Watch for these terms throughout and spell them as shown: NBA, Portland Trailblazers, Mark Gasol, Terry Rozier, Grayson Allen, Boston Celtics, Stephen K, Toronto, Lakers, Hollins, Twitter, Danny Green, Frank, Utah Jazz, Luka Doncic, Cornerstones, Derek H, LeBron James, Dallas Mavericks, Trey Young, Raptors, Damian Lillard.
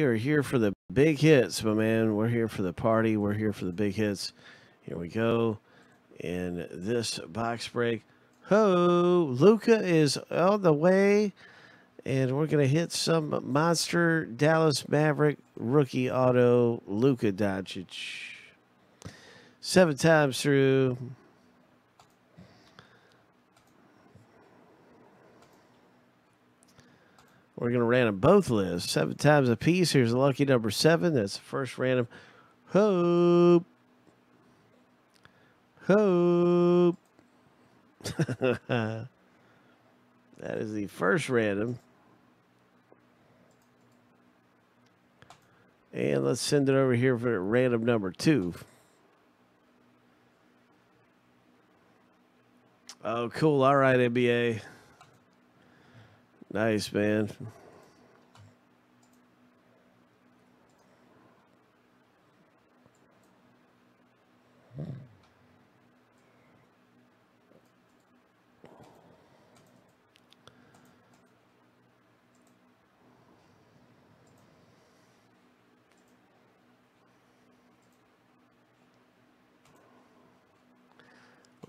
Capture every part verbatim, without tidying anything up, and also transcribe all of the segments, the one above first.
You are here for the big hits, my man. We're here for the party. We're here for the big hits. Here we go. In this box break, ho, Luka is on the way, and we're going to hit some monster Dallas Maverick rookie auto, Luka Doncic. Seven times through. We're going to random both lists. Seven times a piece. Here's a lucky number seven. That's the first random. Hope. Hope. That is the first random. And let's send it over here for random number two. Oh, cool. All right, N B A. Nice, man.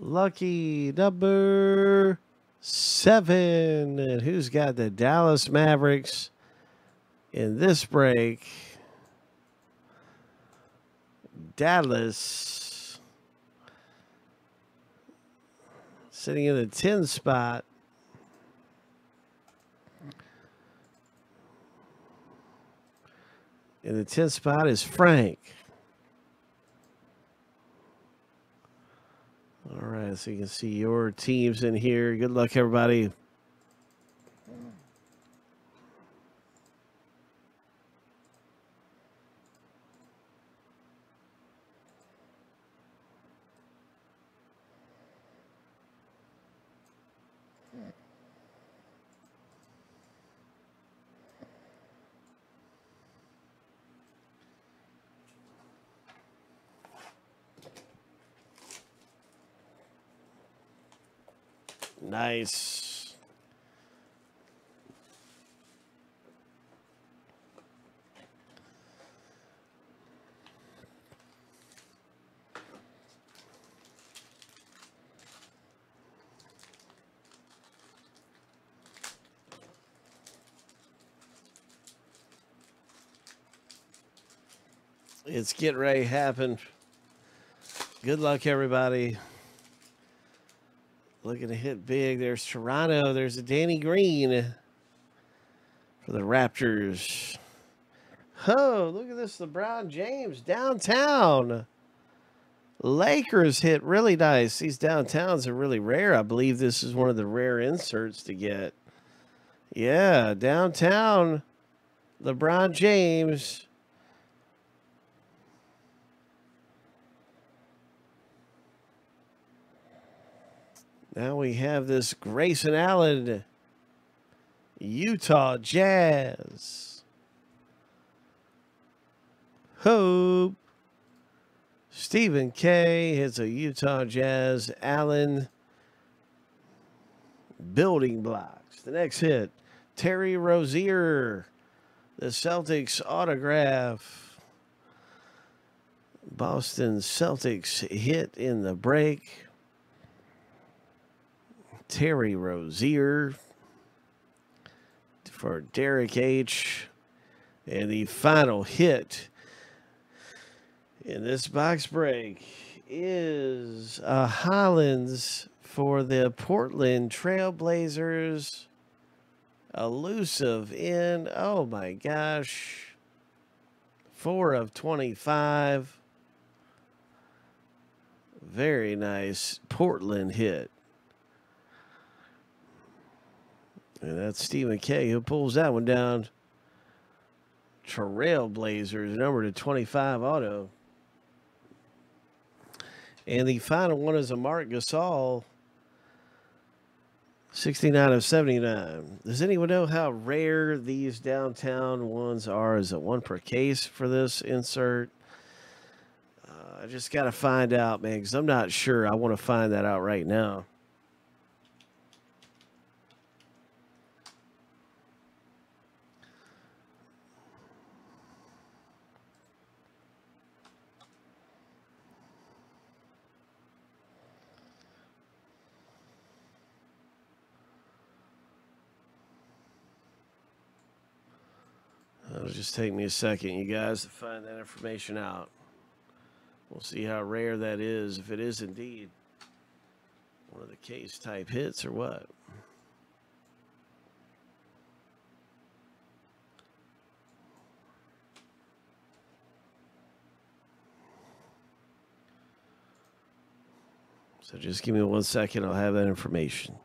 Lucky number seven. And who's got the Dallas Mavericks in this break? Dallas sitting in the ten spot. In the tenth spot is Frank. All right, so you can see your teams in here. Good luck, everybody. Nice. It's getting ready to happen. Good luck, everybody. Looking to hit big. There's Toronto. There's a Danny Green for the Raptors. Oh, look at this. LeBron James downtown. Lakers hit really nice. These downtowns are really rare. I believe this is one of the rare inserts to get. Yeah, downtown LeBron James. Now we have this Grayson Allen, Utah Jazz. Hope. Stephen K hits a Utah Jazz, Allen. Building blocks. The next hit, Terry Rozier, the Celtics autograph. Boston Celtics hit in the break. Terry Rozier for Derek H. And the final hit in this box break is a Hollins for the Portland Trailblazers. Elusive in, oh my gosh, four of twenty-five. Very nice Portland hit. And that's Stephen K who pulls that one down. Trailblazers, number to twenty-five auto. And the final one is a Mark Gasol. sixty-nine of seventy-nine. Does anyone know how rare these downtown ones are? Is it one per case for this insert? Uh, I just got to find out, man, because I'm not sure. I want to find that out right now. It'll just take me a second, you guys, to find that information out. We'll see how rare that is, if it is indeed one of the case type hits or what. So just give me one second, I'll have that information.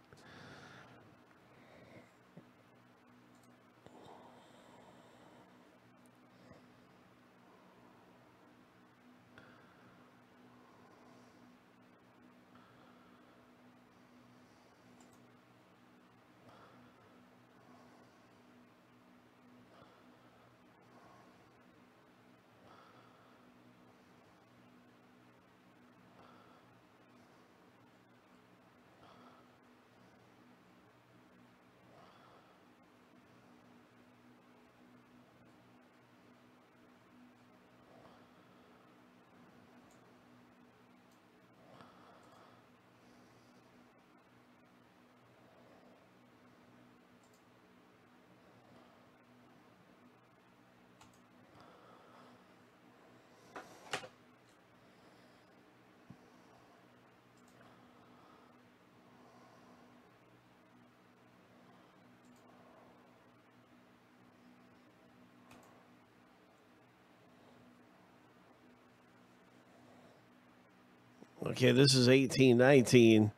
Okay, this is eighteen nineteen.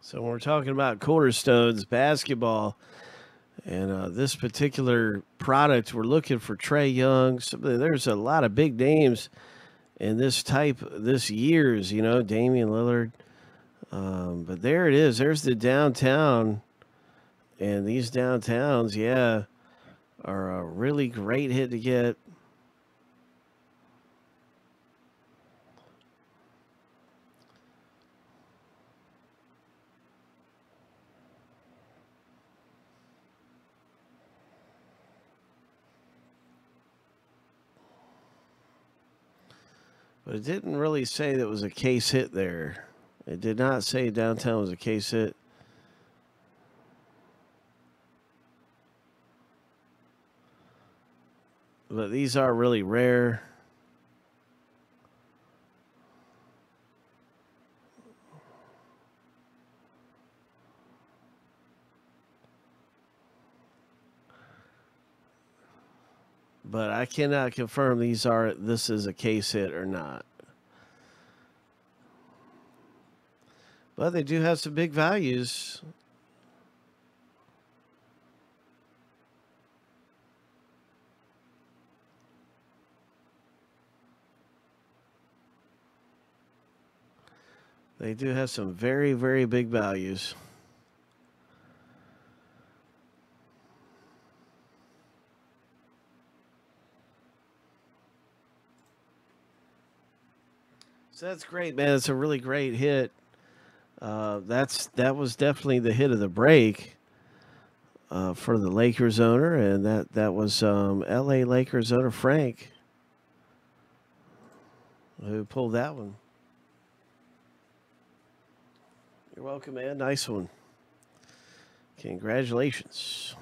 So when we're talking about Cornerstones basketball and uh, this particular product, we're looking for Trey Young. There's a lot of big names in this type this year's, you know, Damian Lillard. Um, but there it is. There's the downtown. And these downtowns, yeah, are a really great hit to get. But it didn't really say that was a case hit there. It did not say downtown was a case hit. But these are really rare. But I cannot confirm these are this is a case hit or not. But they do have some big values. They do have some very, very big values. So that's great, man. It's a really great hit. Uh, that's that was definitely the hit of the break uh, for the Lakers owner, and that that was um, L A Lakers owner Frank who pulled that one. You're welcome, man. Nice one. Congratulations.